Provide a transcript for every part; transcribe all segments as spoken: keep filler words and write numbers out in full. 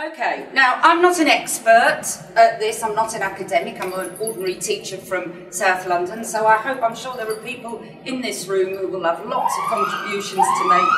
Okay, now I'm not an expert at this, I'm not an academic, I'm an ordinary teacher from South London, so I hope, I'm sure there are people in this room who will have lots of contributions to make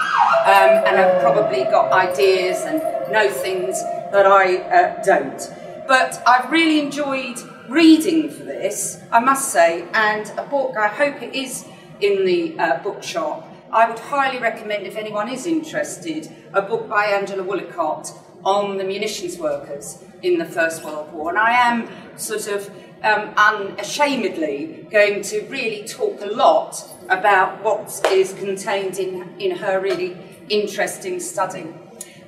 um, and have probably got ideas and know things that I uh, don't. But I've really enjoyed reading for this, I must say, and a book, I hope it is in the uh, bookshop. I would highly recommend, if anyone is interested, a book by Angela Woollacott on the munitions workers in the First World War. And I am sort of um, unashamedly going to really talk a lot about what is contained in, in her really interesting study.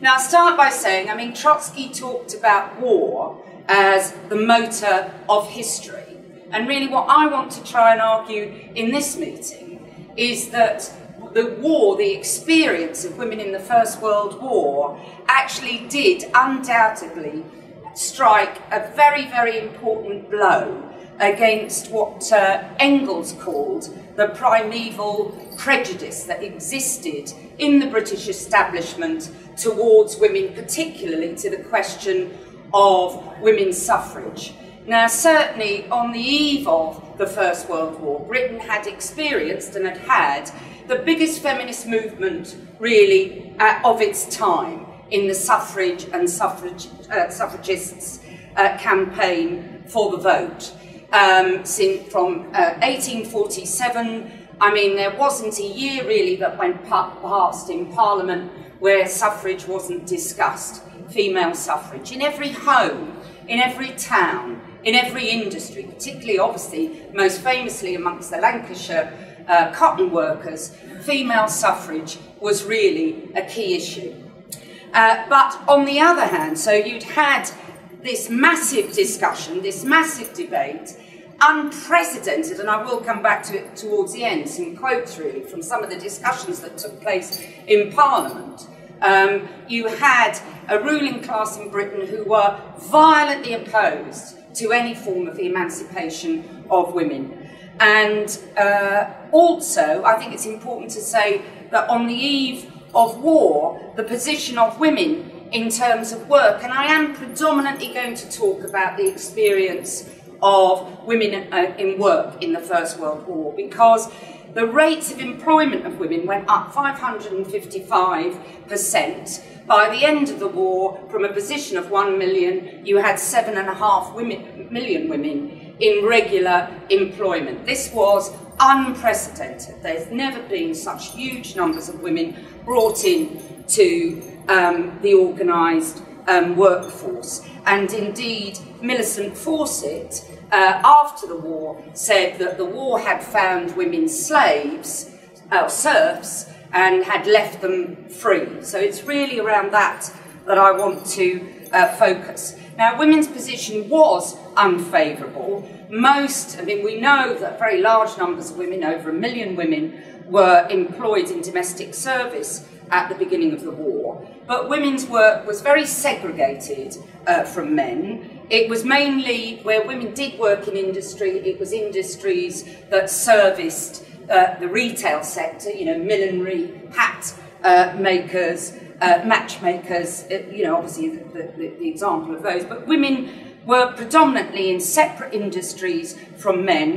Now, I'll start by saying, I mean, Trotsky talked about war as the motor of history. And really what I want to try and argue in this meeting is that the war, the experience of women in the First World War actually did undoubtedly strike a very, very important blow against what uh, Engels called the primeval prejudice that existed in the British establishment towards women, particularly to the question of women's suffrage. Now, certainly on the eve of the First World War, Britain had experienced and had had the biggest feminist movement, really, uh, of its time in the suffrage and suffrage, uh, suffragists uh, campaign for the vote. Um, since, from uh, eighteen forty-seven, I mean, there wasn't a year, really, that went past in Parliament where suffrage wasn't discussed, female suffrage. In every home, in every town, in every industry, particularly, obviously, most famously amongst the Lancashire Uh, cotton workers, female suffrage was really a key issue. Uh, but on the other hand, so you'd had this massive discussion, this massive debate, unprecedented, and I will come back to it towards the end, some quotes really from some of the discussions that took place in Parliament. Um, you had a ruling class in Britain who were violently opposed to any form of the emancipation of women. And uh, also, I think it's important to say that on the eve of war, the position of women in terms of work, and I am predominantly going to talk about the experience of women uh, in work in the First World War, because the rates of employment of women went up five hundred fifty-five percent. By the end of the war, from a position of one million, you had seven and a half women, million women in regular employment. This was unprecedented. There's never been such huge numbers of women brought in to um, the organised um, workforce. And indeed, Millicent Fawcett, uh, after the war, said that the war had found women slaves, uh, serfs, and had left them free. So it's really around that that I want to uh, focus. Now, women's position was unfavourable. Most, I mean, we know that very large numbers of women, over a million women, were employed in domestic service at the beginning of the war. But women's work was very segregated uh, from men. It was mainly where women did work in industry, it was industries that serviced uh, the retail sector, you know, millinery, hat uh, makers, Uh, matchmakers, you know, obviously the, the, the example of those, but women were predominantly in separate industries from men.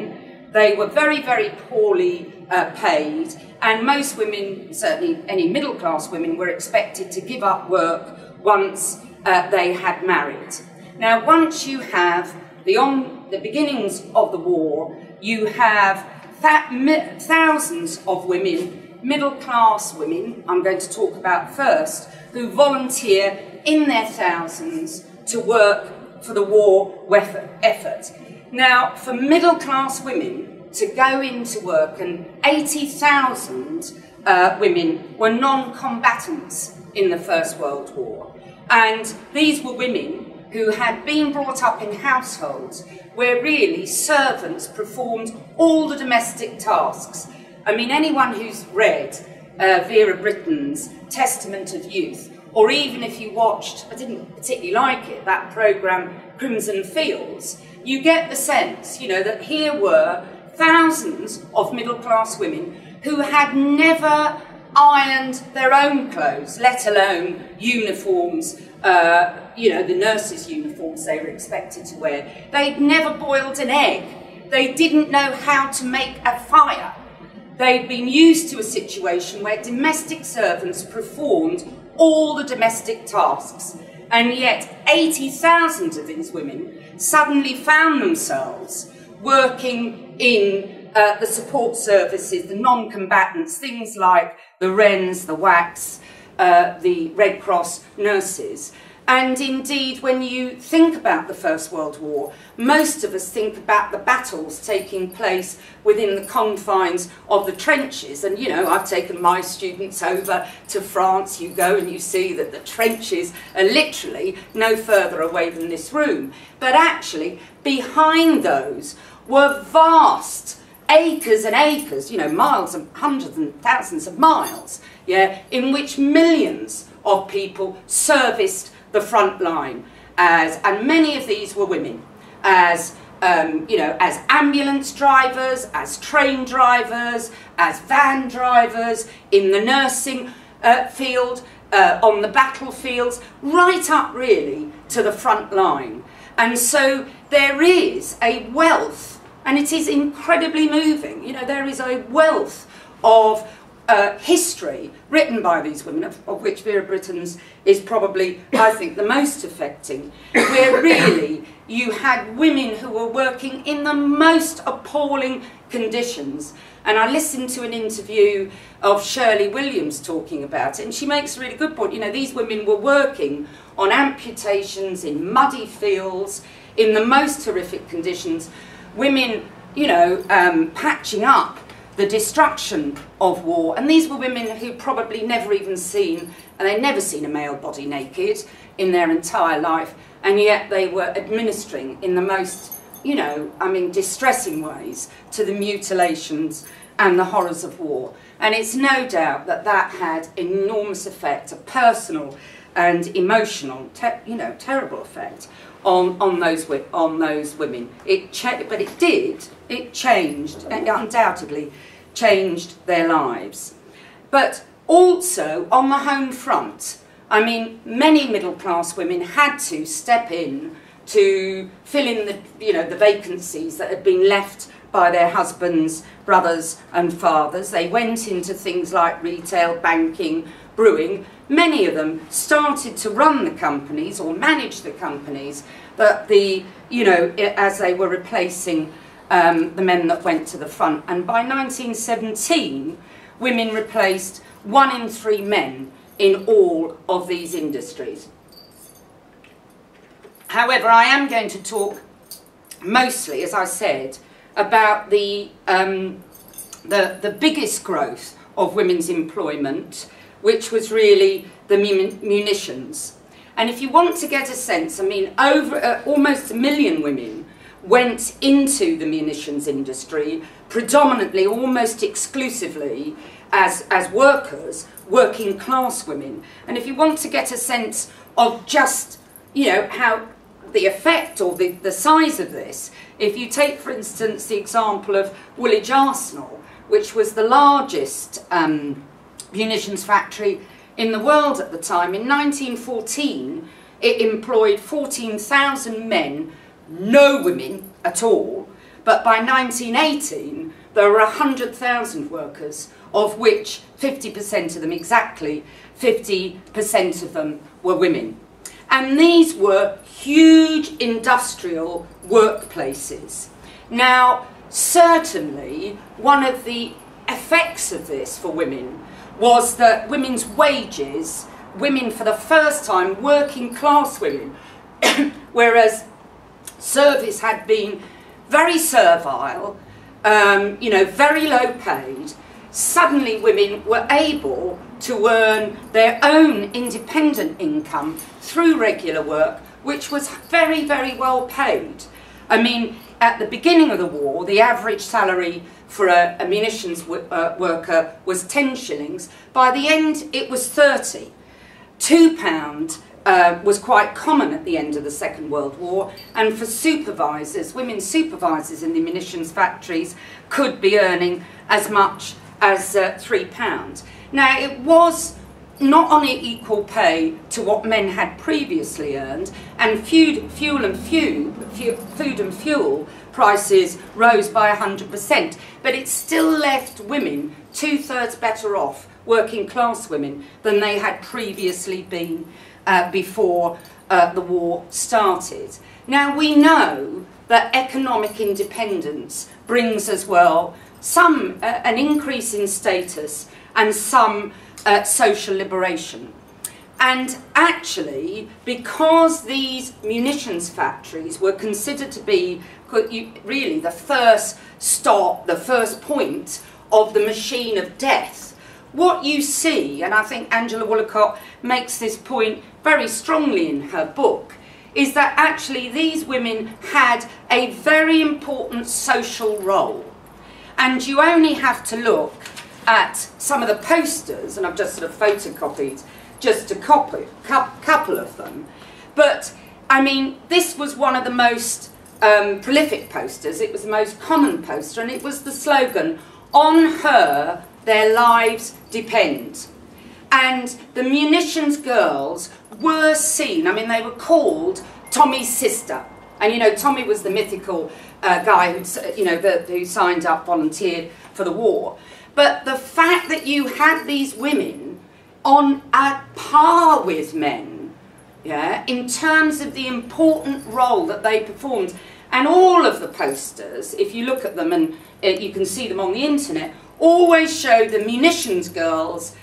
They were very, very poorly uh, paid, and most women, certainly any middle-class women, were expected to give up work once uh, they had married. Now, once you have the, on, the beginnings of the war, you have th thousands of women, middle-class women, I'm going to talk about first, who volunteer in their thousands to work for the war effort. Now, for middle-class women to go into work, and eighty thousand uh, women were non-combatants in the First World War. And these were women who had been brought up in households where really servants performed all the domestic tasks. I mean, anyone who's read uh, Vera Britton's Testament of Youth, or even if you watched, I didn't particularly like it, that programme Crimson Fields, you get the sense, you know, that here were thousands of middle-class women who had never ironed their own clothes, let alone uniforms uh, you know, the nurses' uniforms they were expected to wear. They'd never boiled an egg. They didn't know how to make a fire. They'd been used to a situation where domestic servants performed all the domestic tasks, and yet eighty thousand of these women suddenly found themselves working in uh, the support services, the non-combatants, things like the Wrens, the WACs, uh, the Red Cross nurses. And indeed, when you think about the First World War, most of us think about the battles taking place within the confines of the trenches. And, you know, I've taken my students over to France. You go and you see that the trenches are literally no further away than this room. But actually, behind those were vast acres and acres, you know, miles and hundreds and thousands of miles, yeah, in which millions of people serviced the front line, as, and many of these were women, as um, you know, as ambulance drivers, as train drivers, as van drivers, in the nursing uh, field, uh, on the battlefields, right up really to the front line. And so there is a wealth, and it is incredibly moving, you know, there is a wealth of Uh, history written by these women, of, of which Vera Britton's is probably, I think, the most affecting, where really you had women who were working in the most appalling conditions. And I listened to an interview of Shirley Williams talking about it, and she makes a really good point. You know, these women were working on amputations, in muddy fields, in the most horrific conditions. Women, you know, um, patching up the destruction of war, and these were women who probably never even seen, and they'd never seen a male body naked in their entire life, and yet they were administering in the most, you know, I mean, distressing ways to the mutilations and the horrors of war. And it's no doubt that that had enormous effect, a personal and emotional, you know, terrible effect on on those on those women. It cha but it did it changed it undoubtedly changed their lives. But also on the home front, I mean, many middle class women had to step in to fill in the you know the vacancies that had been left by their husbands, brothers and fathers. They went into things like retail, banking, brewing. Many of them started to run the companies or manage the companies, but the you know as they were replacing um, the men that went to the front. And by nineteen seventeen, women replaced one in three men in all of these industries. However, I am going to talk mostly, as I said, about the um, the the biggest growth of women's employment, which was really the munitions. And if you want to get a sense, I mean, over uh, almost a million women went into the munitions industry, predominantly, almost exclusively, as, as workers, working class women. And if you want to get a sense of just, you know, how the effect or the, the size of this, if you take, for instance, the example of Woolwich Arsenal, which was the largest um, munitions factory in the world at the time. In nineteen fourteen, it employed fourteen thousand men, no women at all, but by nineteen eighteen there were one hundred thousand workers, of which fifty percent of them, exactly fifty percent of them, were women. And these were huge industrial workplaces. Now, certainly one of the effects of this for women was that women's wages, women for the first time, working class women, whereas service had been very servile, um, you know, very low paid, suddenly women were able to earn their own independent income through regular work, which was very, very well paid. I mean, at the beginning of the war, the average salary for a, a munitions w uh, worker was ten shillings. By the end, it was thirty. Two pound uh, was quite common at the end of the Second World War, and for supervisors, women supervisors in the munitions factories could be earning as much as uh, three pounds. Now, it was not on equal pay to what men had previously earned, and food, fuel and fuel, food and fuel prices rose by one hundred percent, but it still left women two-thirds better off, working class women, than they had previously been uh, before uh, the war started. Now we know that economic independence brings as well some uh, an increase in status and some Uh, social liberation. And actually, because these munitions factories were considered to be really the first stop, the first point of the machine of death, what you see, and I think Angela Woollacott makes this point very strongly in her book, is that actually these women had a very important social role. And you only have to look at some of the posters, and I've just sort of photocopied just a copy, couple of them. But, I mean, this was one of the most um, prolific posters, it was the most common poster, and it was the slogan, "On her, their lives depend." And the munitions girls were seen, I mean, they were called Tommy's sister. And, you know, Tommy was the mythical uh, guy who, you know, the, who signed up, volunteered for the war. But the fact that you had these women on a par with men, yeah, in terms of the important role that they performed, and all of the posters, if you look at them and uh, you can see them on the internet, always show the munitions girls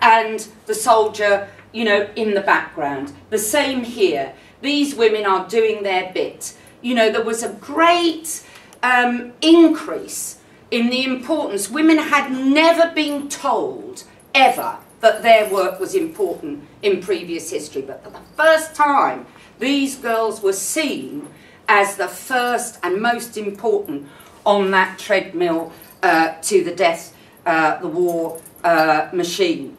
and the soldier, you know, in the background. The same here. These women are doing their bit. You know, there was a great um, increase in the importance. Women had never been told, ever, that their work was important in previous history. But for the first time, these girls were seen as the first and most important on that treadmill uh, to the death, uh, the war uh, machine.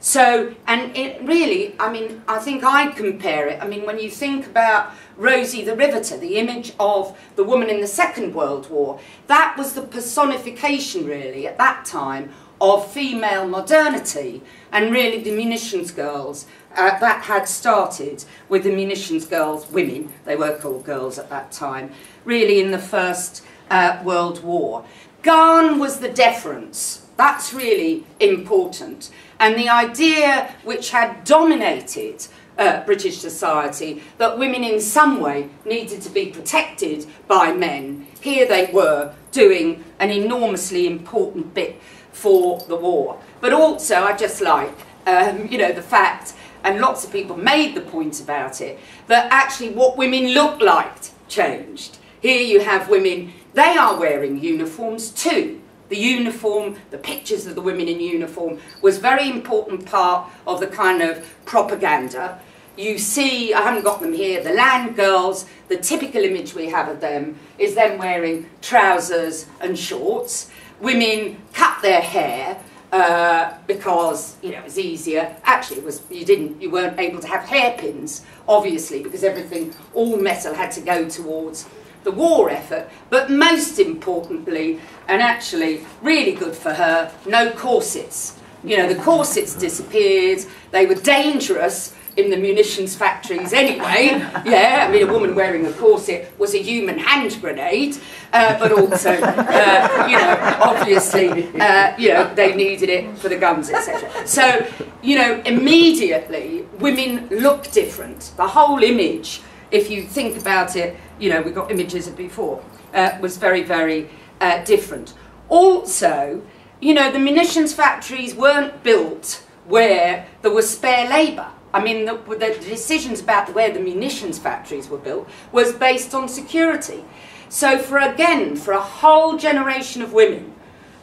So, and it really, I mean, I think I compare it. I mean, when you think about Rosie the Riveter, the image of the woman in the Second World War, that was the personification, really, at that time, of female modernity. And really, the munitions girls, uh, that had started with the munitions girls, women, they were called girls at that time, really in the First uh, World War. Garn was the deference. That's really important. And the idea which had dominated uh, British society, that women in some way needed to be protected by men, here they were doing an enormously important bit for the war. But also, I just like, um, you know, the fact, and lots of people made the point about it, that actually what women looked like changed. Here you have women, they are wearing uniforms too. The uniform, the pictures of the women in uniform, was a very important part of the kind of propaganda. You see, I haven't got them here, the land girls, the typical image we have of them is them wearing trousers and shorts. Women cut their hair uh, because, you know, it was easier. Actually, it was, you, didn't, you weren't able to have hairpins, obviously, because everything, all metal had to go towards the war effort, but most importantly, and actually really good for her, no corsets. You know, the corsets disappeared, they were dangerous in the munitions factories anyway. Yeah, I mean, a woman wearing a corset was a human hand grenade, uh, but also, uh, you know, obviously, uh, you know, they needed it for the guns, et cetera. So, you know, immediately, women look different. The whole image, if you think about it, you know, we've got images of before, uh, was very, very uh, different. Also, you know, the munitions factories weren't built where there was spare labour. I mean, the, the decisions about where the munitions factories were built was based on security. So for, again, for a whole generation of women,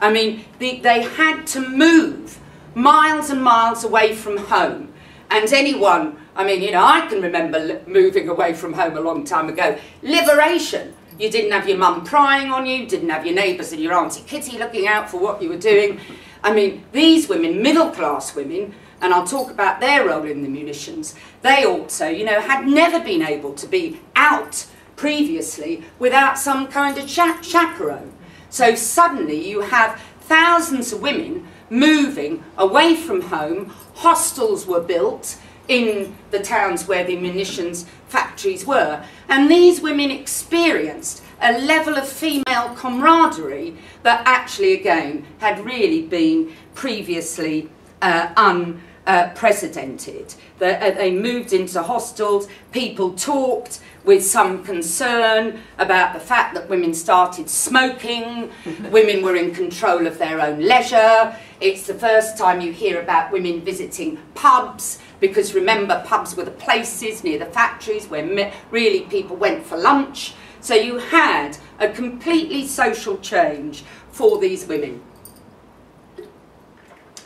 I mean, the, they had to move miles and miles away from home. And anyone, I mean, you know, I can remember moving away from home a long time ago. Liberation. You didn't have your mum prying on you, didn't have your neighbours and your Auntie Kitty looking out for what you were doing. I mean, these women, middle-class women, and I'll talk about their role in the munitions, they also, you know, had never been able to be out previously without some kind of cha chaperone. So suddenly you have thousands of women moving away from home. Hostels were built in the towns where the munitions factories were. And these women experienced a level of female camaraderie that actually, again, had really been previously uh, un. Uh, precedented. The, uh, they moved into hostels, people talked with some concern about the fact that women started smoking, women were in control of their own leisure. It's the first time you hear about women visiting pubs, because remember, pubs were the places near the factories where really people went for lunch. So you had a completely social change for these women.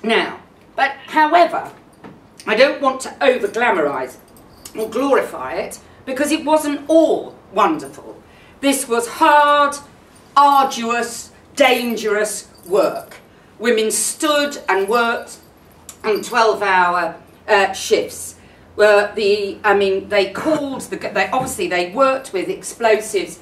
Now, But, however, I don't want to over-glamorise or glorify it, because it wasn't all wonderful. This was hard, arduous, dangerous work. Women stood and worked on twelve-hour uh, shifts. Well, the, I mean, they called, the, they, obviously they worked with explosives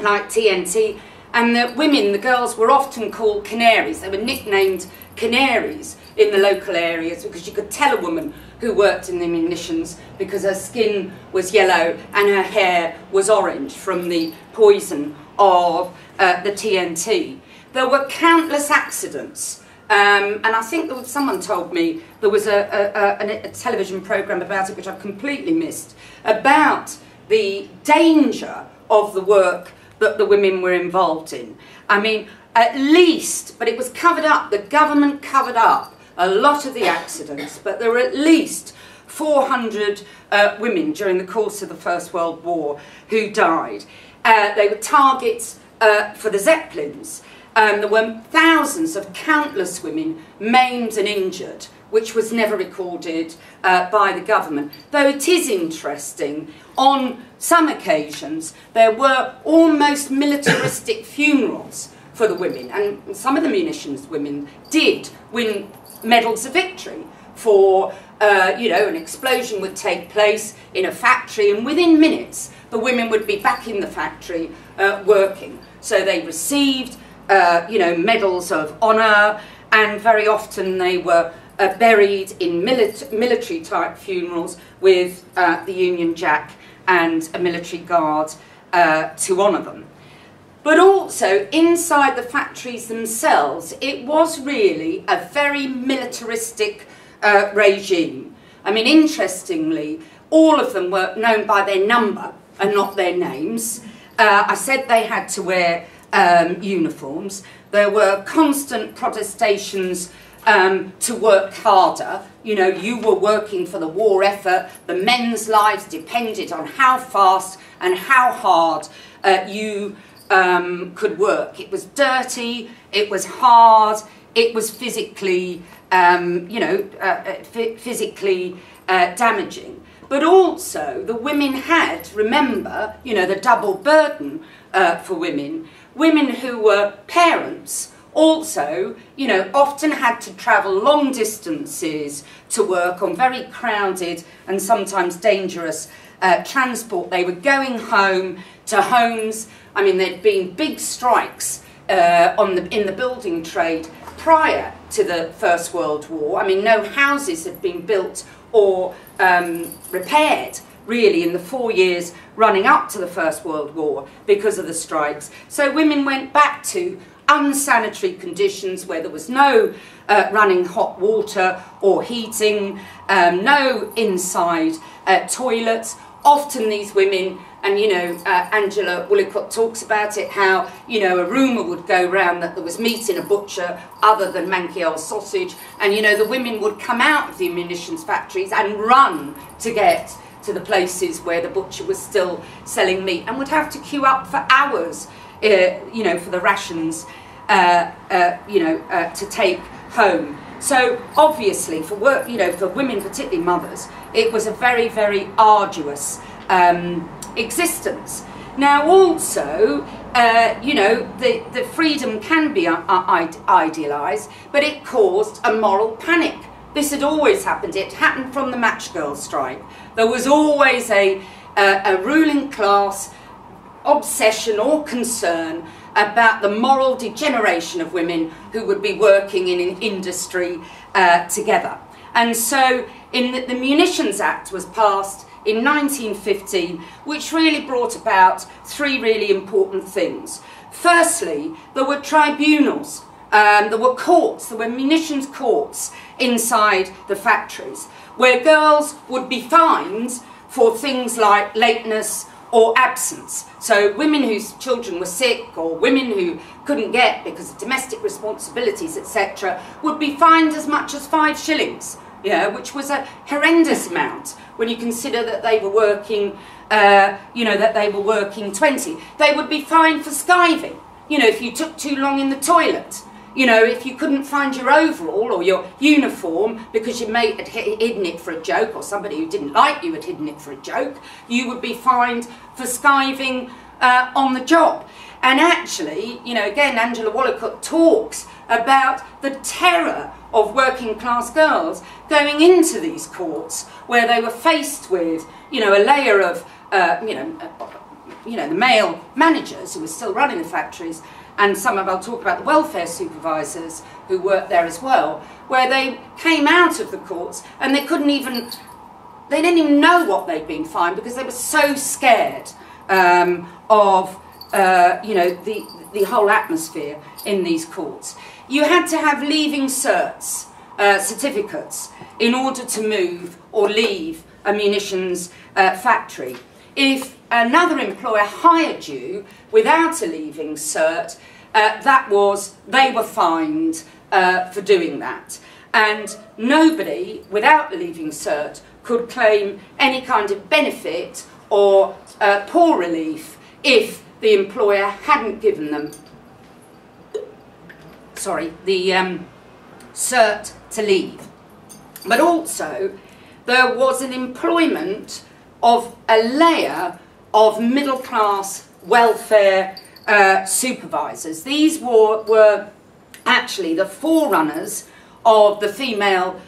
like T N T, and the women, the girls, were often called canaries. They were nicknamed canaries in the local areas, because you could tell a woman who worked in the munitions because her skin was yellow and her hair was orange from the poison of uh, the T N T. There were countless accidents, um, and I think there was, someone told me there was a, a, a, a television programme about it, which I've completely missed, about the danger of the work that the women were involved in. I mean, at least, but it was covered up, the government covered up a lot of the accidents, but there were at least four hundred uh, women during the course of the First World War who died. Uh, they were targets uh, for the Zeppelins. Um, there were thousands of countless women maimed and injured, which was never recorded uh, by the government. Though it is interesting, on some occasions there were almost militaristic funerals for the women, and some of the munitions women did win medals of victory for, uh, you know, an explosion would take place in a factory and within minutes the women would be back in the factory uh, working. So they received, uh, you know, medals of honour, and very often they were uh, buried in mili military type funerals with uh, the Union Jack and a military guard uh, to honour them. But also, inside the factories themselves, it was really a very militaristic uh, regime. I mean, interestingly, all of them were known by their number and not their names. Uh, I said they had to wear um, uniforms. There were constant protestations um, to work harder. You know, you were working for the war effort. The men's lives depended on how fast and how hard uh, you Um, could work. It was dirty, it was hard, it was physically, um, you know, uh, physically uh, damaging. But also, the women had, remember, you know, the double burden uh, for women. Women who were parents also, you know, often had to travel long distances to work on very crowded and sometimes dangerous uh, transport. They were going home to homes. I mean, there'd been big strikes uh, on the, in the building trade prior to the First World War. I mean, no houses had been built or um, repaired, really, in the four years running up to the First World War because of the strikes. So women went back to unsanitary conditions where there was no uh, running hot water or heating, um, no inside uh, toilets. Often these women, and you know, uh, Angela Woollacott talks about it, how, you know, a rumour would go round that there was meat in a butcher other than Mankiewicz sausage, and you know, the women would come out of the munitions factories and run to get to the places where the butcher was still selling meat, and would have to queue up for hours, uh, you know, for the rations, uh, uh, you know, uh, to take home. So obviously, for work, you know, for women, particularly mothers, it was a very, very arduous um, existence. Now, also, uh, you know, the, the freedom can be idealised, but it caused a moral panic. This had always happened. It happened from the match girl strike. There was always a, a, a ruling class obsession or concern about the moral degeneration of women who would be working in an industry uh, together. And so in the, the Munitions Act was passed in nineteen fifteen, which really brought about three really important things. Firstly, there were tribunals, um, there were courts, there were munitions courts inside the factories, where girls would be fined for things like lateness or absence. So women whose children were sick or women who couldn't get because of domestic responsibilities, et cetera, would be fined as much as five shillings, yeah, which was a horrendous amount when you consider that they were working, uh, you know, that they were working twenty. They would be fined for skiving, you know, if you took too long in the toilet. You know, if you couldn't find your overall or your uniform because your mate had hidden it for a joke or somebody who didn't like you had hidden it for a joke, you would be fined for skiving uh, on the job. And actually, you know, again, Angela Woollacott talks about the terror of working class girls going into these courts where they were faced with, you know, a layer of, uh, you know, uh, you know, the male managers who were still running the factories, and some of, I'll talk about the welfare supervisors who worked there as well, where they came out of the courts and they couldn't even, they didn't even know what they'd been fined because they were so scared um, of, uh, you know, the, the whole atmosphere in these courts. You had to have leaving certs, uh, certificates, in order to move or leave a munitions uh, factory. If another employer hired you without a leaving cert, uh, that was, they were fined uh, for doing that. And nobody without a leaving cert could claim any kind of benefit or uh, poor relief if the employer hadn't given them, sorry, the um, cert to leave. But also, there was an employment of a layer of middle-class welfare uh, supervisors. These were, were actually the forerunners of the female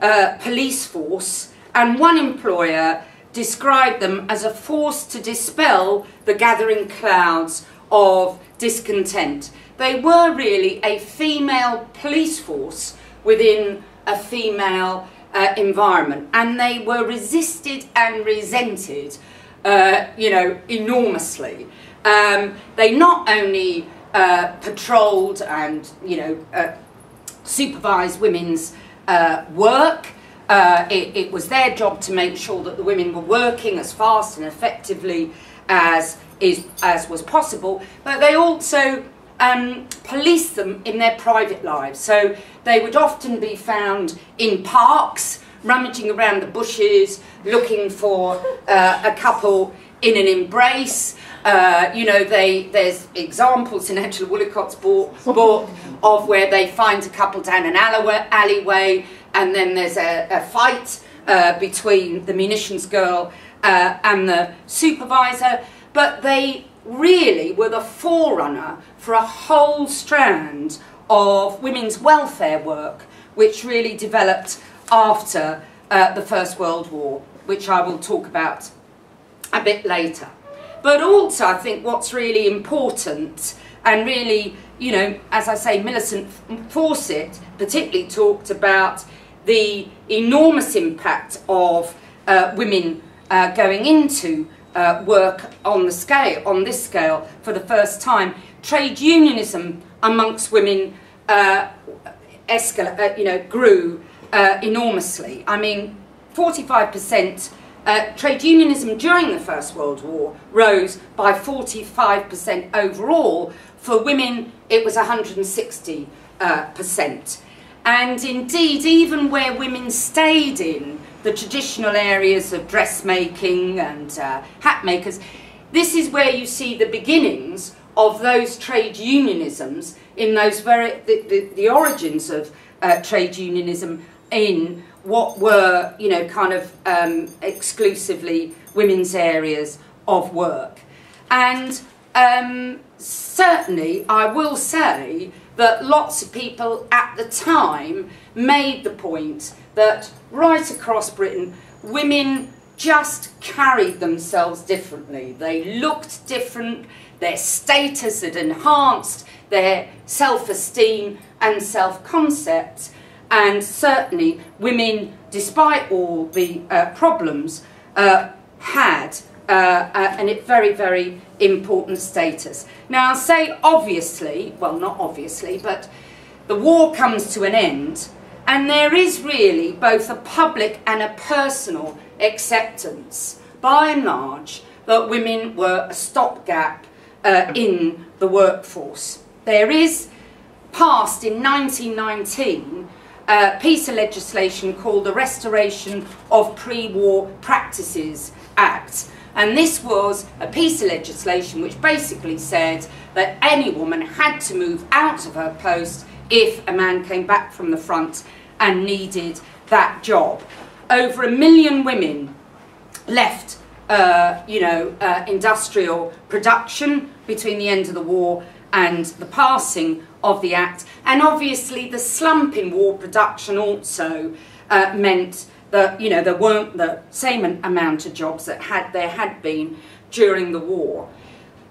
uh, police force, and one employer described them as a force to dispel the gathering clouds of discontent. They were really a female police force within a female Uh, environment, and they were resisted and resented, uh, you know, enormously. Um, they not only uh, patrolled and, you know, uh, supervised women's uh, work, uh, it, it was their job to make sure that the women were working as fast and effectively as, is, as was possible, but they also Um, police them in their private lives. So they would often be found in parks, rummaging around the bushes, looking for uh, a couple in an embrace. Uh, you know, they, there's examples in Angela Woollacott's book of where they find a couple down an alleyway, and then there's a, a fight uh, between the munitions girl uh, and the supervisor. But they really were the forerunner for a whole strand of women's welfare work which really developed after uh, the First World War, which I will talk about a bit later. But also, I think what's really important, and really, you know, as I say, Millicent Fawcett particularly talked about the enormous impact of uh, women uh, going into Uh, work on the scale, on this scale, for the first time. Trade unionism amongst women, uh, escal- uh, you know, grew uh, enormously. I mean, forty-five percent uh, trade unionism during the First World War rose by forty-five percent overall. For women, it was one hundred sixty percent. Uh, percent. And indeed, even where women stayed in the traditional areas of dressmaking and uh, hat makers, this is where you see the beginnings of those trade unionisms, in those very, the, the, the origins of uh, trade unionism in what were, you know, kind of um, exclusively women's areas of work. And um, certainly I will say that lots of people at the time made the point that right across Britain, women just carried themselves differently. They looked different, their status, it enhanced their self-esteem and self-concept, and certainly women, despite all the uh, problems, uh, had uh, uh, a very, very important status. Now, I'll say obviously, well, not obviously, but the war comes to an end, and there is really both a public and a personal acceptance, by and large, that women were a stopgap uh, in the workforce. There is passed in nineteen nineteen a piece of legislation called the Restoration of Pre-War Practices Act, and this was a piece of legislation which basically said that any woman had to move out of her post if a man came back from the front and needed that job. Over a million women left Uh, you know, uh, industrial production between the end of the war and the passing of the Act. And obviously the slump in war production also uh, meant that, you know, there weren't the same amount of jobs that had there had been during the war.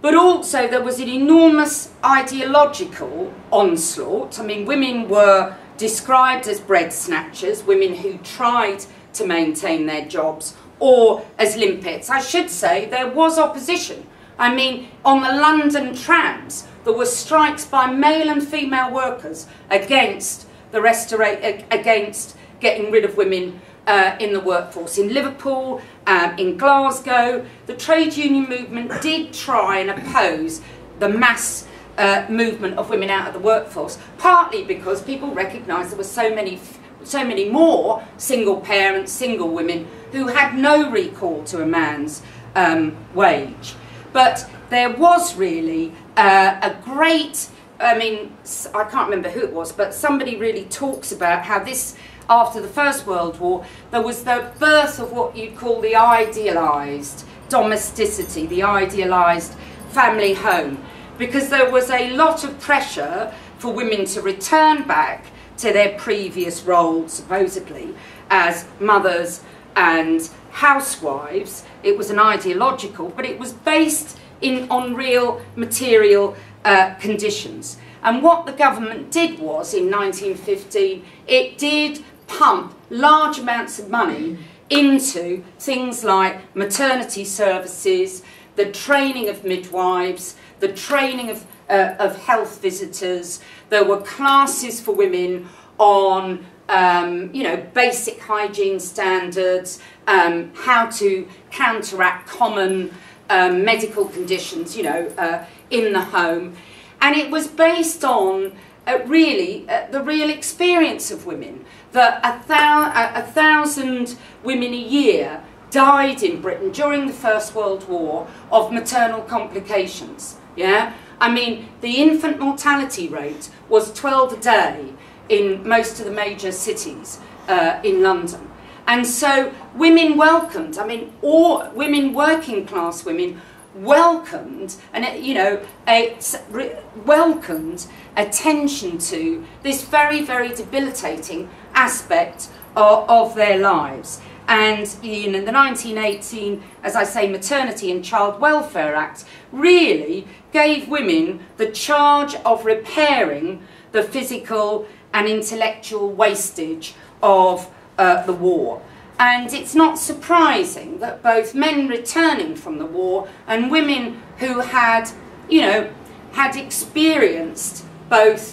But also there was an enormous ideological onslaught. I mean, women were described as bread snatchers, women who tried to maintain their jobs, or as limpets. I should say there was opposition. I mean, on the London trams, there were strikes by male and female workers against the restora- against getting rid of women uh, in the workforce. In Liverpool, um, in Glasgow, the trade union movement did try and oppose the mass uh, movement of women out of the workforce, partly because people recognised there were so many f so many more single parents, single women, who had no recall to a man's um, wage. But there was really uh, a great, I mean, I can't remember who it was, but somebody really talks about how this, after the First World War, there was the birth of what you'd call the idealised domesticity, the idealised family home, because there was a lot of pressure for women to return back to their previous role, supposedly, as mothers and housewives. It was an ideological, but it was based in on real material uh, conditions. And what the government did was, in nineteen fifteen, it did pump large amounts of money into things like maternity services, the training of midwives, the training of, uh, of health visitors. There were classes for women on Um, you know, basic hygiene standards, um, how to counteract common um, medical conditions, you know, uh, in the home. And it was based on uh, really uh, the real experience of women, that a, thou a thousand women a year died in Britain during the First World War of maternal complications. Yeah, I mean, the infant mortality rate was twelve a day in most of the major cities uh, in London. And so women welcomed, I mean, all women, working class women, welcomed, and you know, a, welcomed attention to this very, very debilitating aspect of, of their lives. And in the nineteen eighteen, as I say, Maternity and Child Welfare Act really gave women the charge of repairing the physical and intellectual wastage of uh, the war. And it's not surprising that both men returning from the war and women who had, you know, had experienced both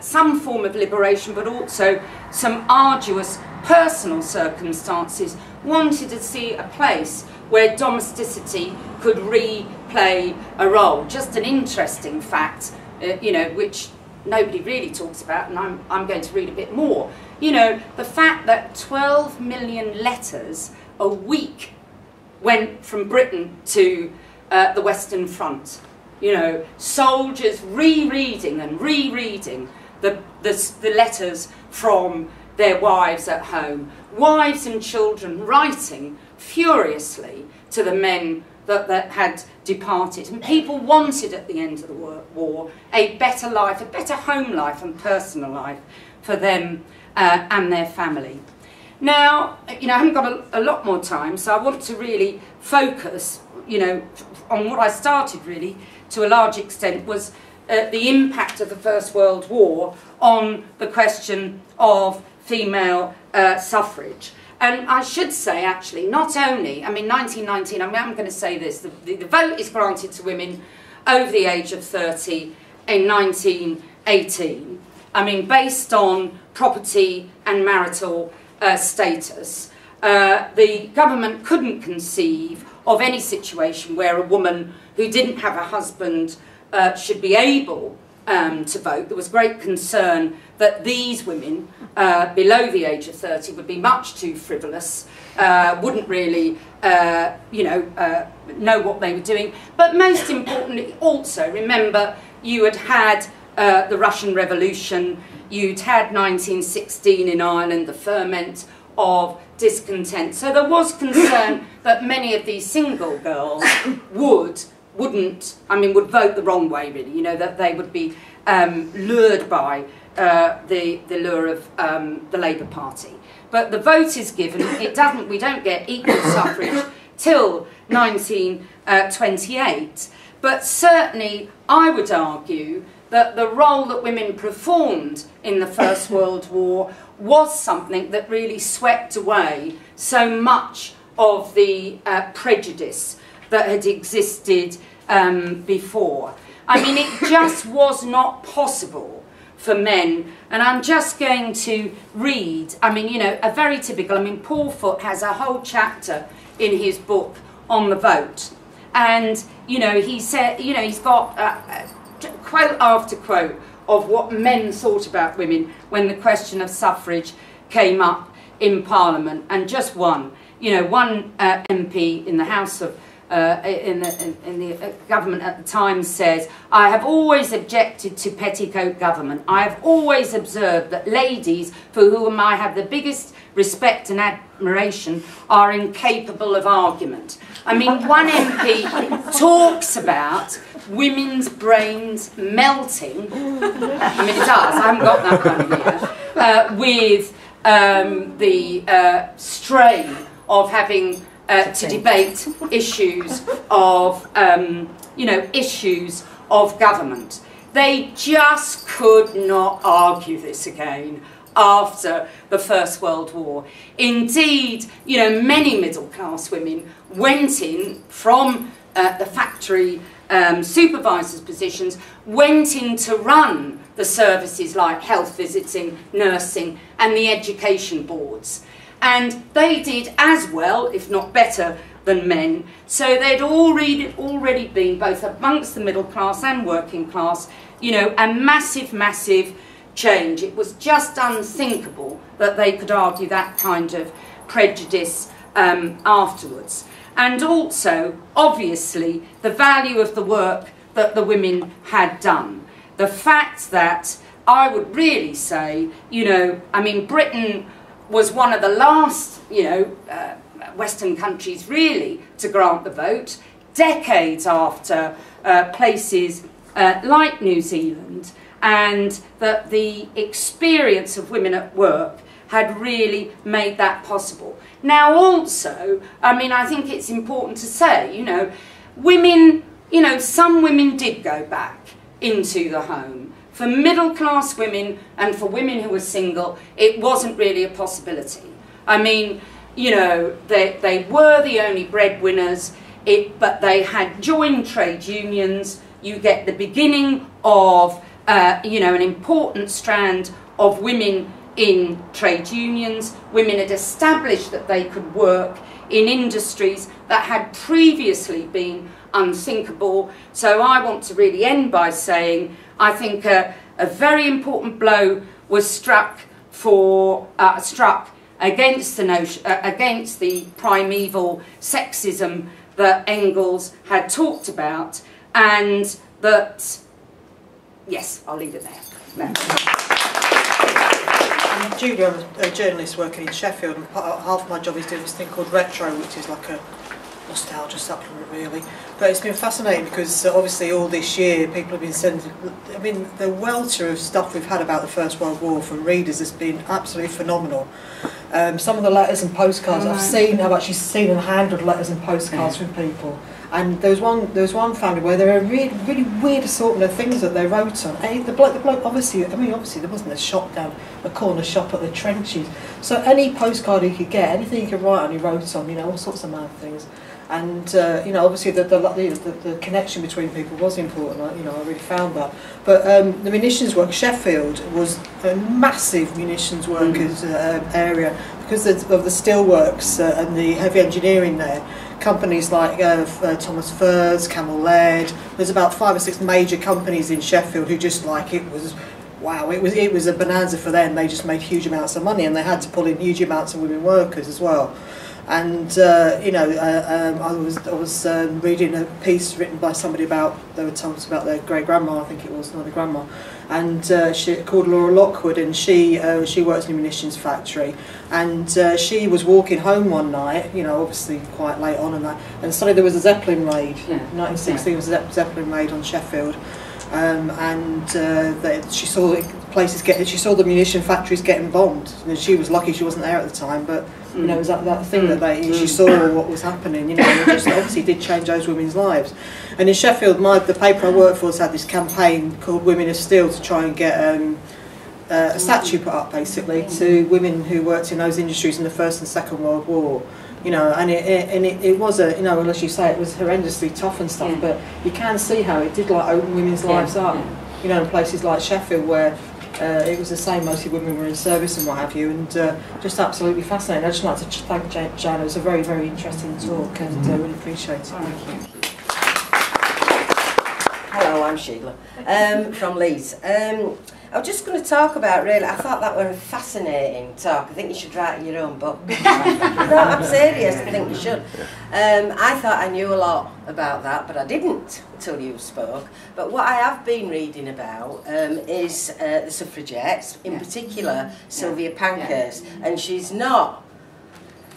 some form of liberation but also some arduous personal circumstances wanted to see a place where domesticity could replay a role. Just an interesting fact, uh, you know, which nobody really talks about, and I'm, I'm going to read a bit more. You know, the fact that twelve million letters a week went from Britain to uh, the Western Front. You know, soldiers rereading and rereading the, the, the letters from their wives at home. Wives and children writing furiously to the men That, that had departed. And people wanted, at the end of the war, war, a better life, a better home life and personal life for them uh, and their family. Now, you know, I haven't got a, a lot more time, so I want to really focus, you know, on what I started really to a large extent was uh, the impact of the First World War on the question of female uh, suffrage. And I should say, actually, not only, I mean, nineteen nineteen, I mean, I'm going to say this, the, the, the vote is granted to women over the age of thirty in nineteen eighteen. I mean, based on property and marital uh, status. Uh, the government couldn't conceive of any situation where a woman who didn't have a husband uh, should be able um, to vote. There was great concern that these women uh, below the age of thirty would be much too frivolous, uh, wouldn't really uh, you know, uh, know what they were doing. But most importantly also, remember, you had had uh, the Russian Revolution, you'd had nineteen sixteen in Ireland, the ferment of discontent. So there was concern that many of these single girls would, wouldn't, I mean, would vote the wrong way, really, you know, that they would be um, lured by uh, the, the lure of um, the Labour Party. But the vote is given, it doesn't, we don't get equal suffrage till nineteen twenty-eight. But certainly, I would argue that the role that women performed in the First World War was something that really swept away so much of the uh, prejudice that had existed um, before. I mean, it just was not possible for men, and I'm just going to read, I mean, you know, a very typical, I mean, Paul Foot has a whole chapter in his book on the vote, and, you know, he said, you know, he's got uh, quote after quote of what men thought about women when the question of suffrage came up in Parliament, and just one, you know, one uh, M P in the House of, uh, in the, in the government at the time says, "I have always objected to petticoat government. I have always observed that ladies, for whom I have the biggest respect and admiration, are incapable of argument." I mean, one M P talks about women's brains melting, I mean it does, I haven't got that one here, uh, with um, the uh, strain of having uh, to debate issues of, um, you know, issues of government. They just could not argue this again after the First World War. Indeed, you know, many middle class women went in from uh, the factory Um, supervisors' positions, went in to run the services like health visiting, nursing and the education boards. And they did as well, if not better, than men. So they'd already, already been, both amongst the middle class and working class, you know, a massive, massive change. It was just unthinkable that they could argue that kind of prejudice um, afterwards. And also, obviously, the value of the work that the women had done. The fact that, I would really say, you know, I mean, Britain was one of the last, you know, uh, Western countries really to grant the vote, decades after uh, places uh, like New Zealand, and that the experience of women at work had really made that possible. Now also, I mean, I think it's important to say, you know, women, you know, some women did go back into the home. For middle class women and for women who were single, it wasn't really a possibility. I mean, you know, they, they were the only breadwinners, it, but they had joined trade unions. You get the beginning of, uh, you know, an important strand of women in trade unions. Women had established that they could work in industries that had previously been unthinkable. So I want to really end by saying I think a, a very important blow was struck for uh, struck against the notion, uh, against the primeval sexism that Engels had talked about, and that, yes, I'll leave it there. No. Julia, I'm a journalist working in Sheffield, and part, half my job is doing this thing called Retro, which is like a nostalgia supplement, really. But it's been fascinating because obviously all this year people have been sending, I mean, the welter of stuff we've had about the First World War from readers has been absolutely phenomenal. Um, some of the letters and postcards oh, I've right. seen, I've actually seen and handled letters and postcards yeah. from people. And there was one, there was one family where there were really, really weird assortment of things that they wrote on. And the bloke, the bloke, obviously, I mean, obviously there wasn't a shop down a corner shop at the trenches. So any postcard he could get, anything he could write on, he wrote on. You know, all sorts of mad things. And uh, you know, obviously, the the, the the connection between people was important. I, you know, I really found that. But um, the munitions work, Sheffield was a massive munitions workers uh, area because of the steelworks uh, and the heavy engineering there. Companies like uh, uh, Thomas Firths, Camelid. There's about five or six major companies in Sheffield who just like it was, wow, it was it was a bonanza for them. They just made huge amounts of money, and they had to pull in huge amounts of women workers as well. And uh, you know, uh, um, I was I was um, reading a piece written by somebody about they were told about their great grandma, I think it was, not a grandma, and uh, she called Laura Lockwood, and she uh, she works in a munitions factory, and uh, she was walking home one night, you know, obviously quite late on, and that, and suddenly there was a Zeppelin raid. Yeah. nineteen sixteen yeah. was a Zeppelin raid on Sheffield, um, and uh, they, she saw places get she saw the munition factories getting bombed, and she was lucky she wasn't there at the time, but. You know, it was that, that thing that they, she saw what was happening, you know, and it just obviously did change those women's lives. And in Sheffield, my, the paper I worked for has had this campaign called Women of Steel to try and get um, uh, a statue put up, basically, to women who worked in those industries in the First and Second World War. You know, and it, it and it, it was a, you know, unless you say it was horrendously tough and stuff, yeah. but you can see how it did, like, open women's yeah. lives up, yeah. you know, in places like Sheffield where... Uh, it was the same, mostly women were in service and what have you, and uh, just absolutely fascinating. I'd just like to thank Jana, it was a very, very interesting talk, and I uh, really appreciate it. Thank you. Hello, I'm Sheila, um, from Leeds. Um, I was just going to talk about, really, I thought that were a fascinating talk. I think you should write your own book. No, I'm serious, I think you should. Um, I thought I knew a lot about that, but I didn't until you spoke. But what I have been reading about um, is uh, the suffragettes, in yeah. particular Sylvia yeah. Pankhurst, yeah. and she's not...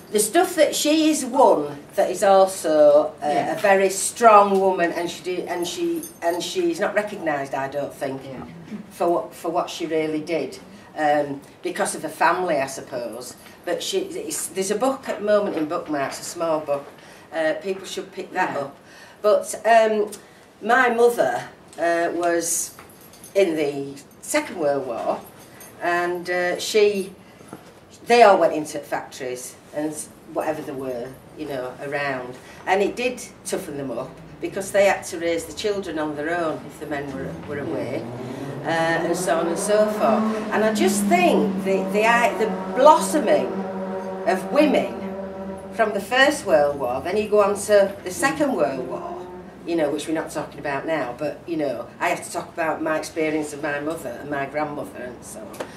The stuff that she is one that is also a, yeah. a very strong woman, and she did, and she and she's not recognised, I don't think, yeah. for what for what she really did, um, because of her family, I suppose. But she it's, there's a book at the moment in Bookmarks, a small book. Uh, people should pick that yeah. up. But um, my mother uh, was in the Second World War, and uh, she they all went into factories. And whatever there were, you know, around. And it did toughen them up because they had to raise the children on their own if the men were, were away, uh, and so on and so forth. And I just think the, the, the blossoming of women from the First World War, then you go on to the Second World War, you know, which we're not talking about now, but, you know, I have to talk about my experience of my mother and my grandmother and so on.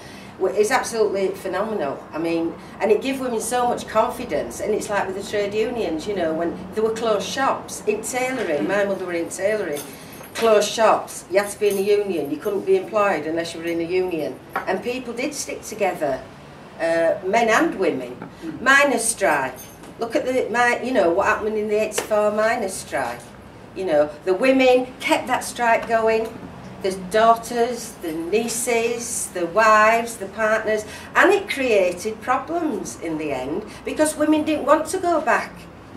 It's absolutely phenomenal. I mean, and it gave women so much confidence. And it's like with the trade unions, you know, when there were closed shops in tailoring. My mother were in tailoring, closed shops. You had to be in a union. You couldn't be employed unless you were in a union. And people did stick together, uh, men and women. Miners' strike. Look at the, my, you know, what happened in the eighty-four miners' strike. You know, the women kept that strike going. The daughters, the nieces, the wives, the partners, and it created problems in the end because women didn't want to go back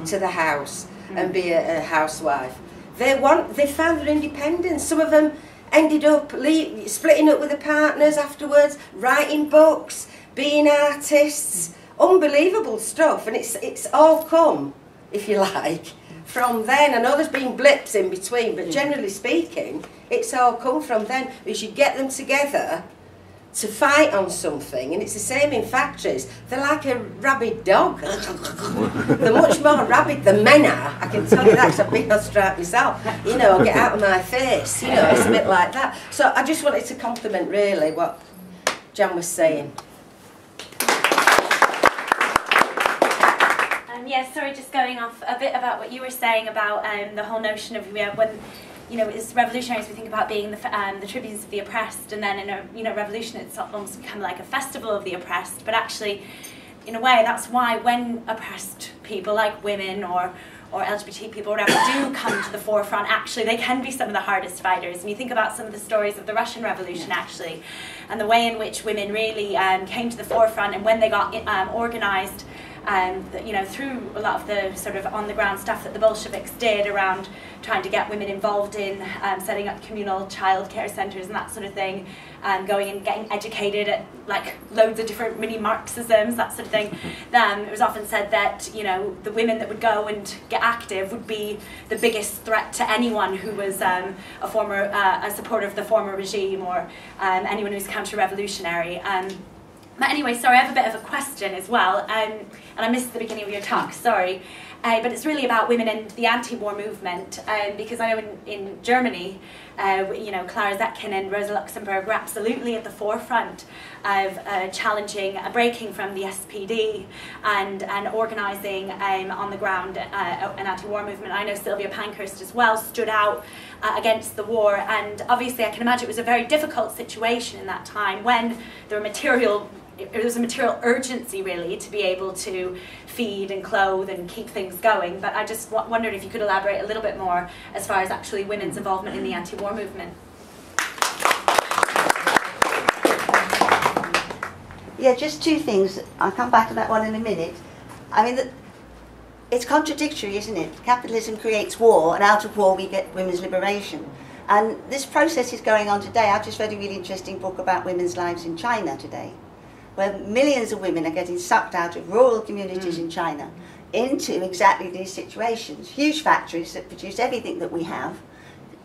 to the house and be a, a housewife. They want, they found their independence. Some of them ended up leave, splitting up with the partners afterwards, writing books, being artists, unbelievable stuff, and it's it's all come, if you like. From then, I know there's been blips in between, but generally speaking, it's all come from then. You should get them together to fight on something, and it's the same in factories. They're like a rabid dog. They're much more rabid than men are. I can tell you that because I've been on strike myself. You know, get out of my face. You know, it's a bit like that. So I just wanted to compliment really what Jan was saying. Yeah, sorry, just going off a bit about what you were saying about um, the whole notion of, you know, when, you know, as revolutionaries we think about being the, um, the tribunes of the oppressed, and then in a, you know, revolution it's almost become like a festival of the oppressed, but actually, in a way, that's why when oppressed people like women or or L G B T people, whatever, do come to the forefront, actually they can be some of the hardest fighters. And you think about some of the stories of the Russian Revolution, yeah. actually, and the way in which women really um, came to the forefront, and when they got um, organised, um, you know, through a lot of the sort of on-the-ground stuff that the Bolsheviks did around trying to get women involved in um, setting up communal childcare centres and that sort of thing, um, going and getting educated at like loads of different mini Marxisms, that sort of thing. Um, it was often said that, you know, the women that would go and get active would be the biggest threat to anyone who was um, a former uh, a supporter of the former regime, or um, anyone who's counter-revolutionary. Um, but anyway, sorry, I have a bit of a question as well, um, and I missed the beginning of your talk. Sorry. Uh, but it's really about women and the anti-war movement, um, because I know in, in Germany, uh, you know, Clara Zetkin and Rosa Luxemburg were absolutely at the forefront of uh, challenging a breaking from the S P D and, and organising um, on the ground uh, an anti-war movement. I know Sylvia Pankhurst as well stood out uh, against the war, and obviously I can imagine it was a very difficult situation in that time when there were material It was a material urgency, really, to be able to feed and clothe and keep things going. But I just w wondered if you could elaborate a little bit more as far as actually women's involvement in the anti-war movement. Yeah, just two things. I'll come back to that one in a minute. I mean, the, it's contradictory, isn't it? Capitalism creates war, and out of war we get women's liberation. And this process is going on today. I've just read a really interesting book about women's lives in China today, where millions of women are getting sucked out of rural communities mm. in China into exactly these situations. Huge factories that produce everything that we have,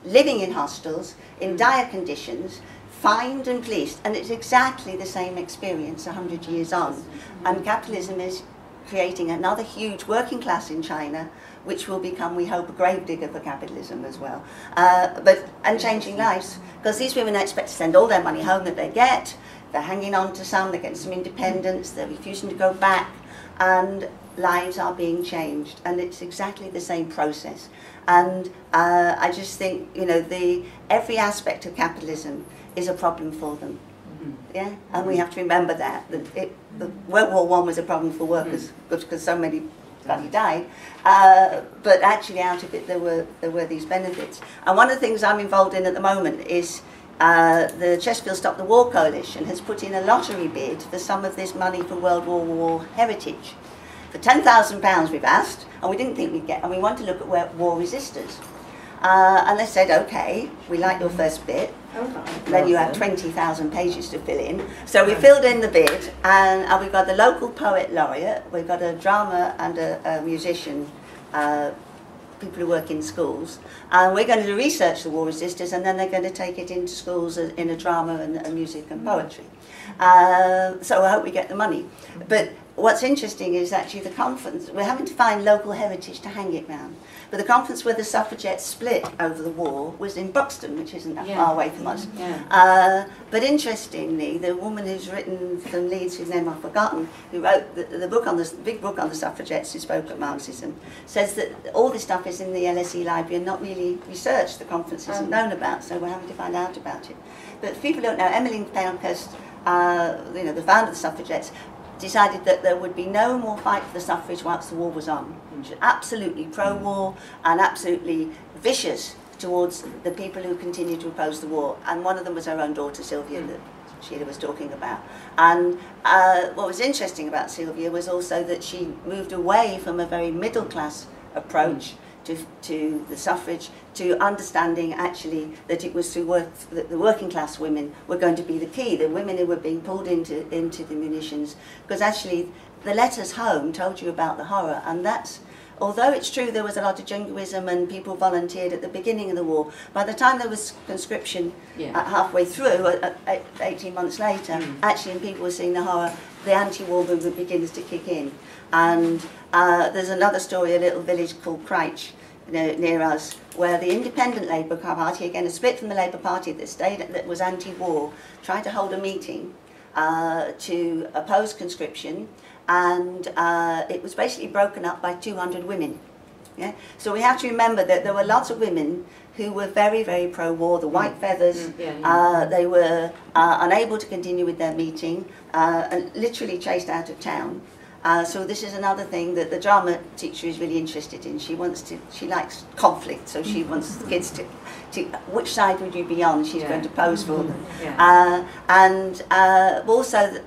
living in hostels, in mm. dire conditions, fined and policed. And it's exactly the same experience one hundred years on. Mm. And capitalism is creating another huge working class in China, which will become, we hope, a gravedigger for capitalism as well. Uh, but, and changing lives, because these women are expected to send all their money home that they get. They're hanging on to some, they're getting some independence, they're refusing to go back, and lives are being changed. And it's exactly the same process. And uh, I just think, you know, the, every aspect of capitalism is a problem for them. Yeah? And we have to remember that. that it, the World War One was a problem for workers because so many bloody died. Uh, but actually out of it there were, there were these benefits. And one of the things I'm involved in at the moment is Uh, the Chesterfield Stop the War Coalition has put in a lottery bid for some of this money for World War War heritage. For ten thousand pounds we've asked, and we didn't think we'd get, and we want to look at where war resistors. Uh, and they said, okay, we like your first bit, then you have twenty thousand pages to fill in. So we filled in the bid, and, and we've got the local poet laureate, we've got a drama and a, a musician, uh, people who work in schools, and we're going to do research the war resistors, and then they're going to take it into schools in a drama and, and music and poetry. Uh, so I hope we get the money. But what's interesting is actually the conference, we're having to find local heritage to hang it round. But the conference where the suffragettes split over the war was in Buxton, which isn't that yeah. far away from us. Yeah. Uh, but interestingly, the woman who's written from Leeds, whose name I've forgotten, who wrote the, the book on the, the big book on the suffragettes who spoke at Marxism, says that all this stuff is in the L S E library and not really researched. The conference isn't um. known about, so we're having to find out about it. But people don't know. Emmeline Pankhurst, uh, you know, the founder of the suffragettes, decided that there would be no more fight for the suffrage whilst the war was on. Absolutely pro-war and absolutely vicious towards the people who continue to oppose the war. And one of them was her own daughter, Sylvia, that Sheila was talking about. And uh, what was interesting about Sylvia was also that she moved away from a very middle-class approach to, to the suffrage, to understanding actually that it was through work, that the working class women were going to be the key, the women who were being pulled into, into the munitions, because actually the letters home told you about the horror, and that's, although it's true there was a lot of jingoism and people volunteered at the beginning of the war, by the time there was conscription yeah. uh, halfway through, uh, uh, eighteen months later, mm. actually and people were seeing the horror, the anti-war movement begins to kick in. And uh, there's another story, a little village called Kreich, near us, where the Independent Labour Party, again a split from the Labour Party that stayed, that was anti-war, tried to hold a meeting uh, to oppose conscription, and uh, it was basically broken up by two hundred women. Yeah? So we have to remember that there were lots of women who were very, very pro-war, the white feathers, yeah, yeah, yeah. Uh, they were uh, unable to continue with their meeting, uh, and literally chased out of town. Uh, so this is another thing that the drama teacher is really interested in. She wants to, she likes conflict, so she wants the kids to, to which side would you be on? She's yeah. going to pose for them. Yeah. Uh, and uh, also, th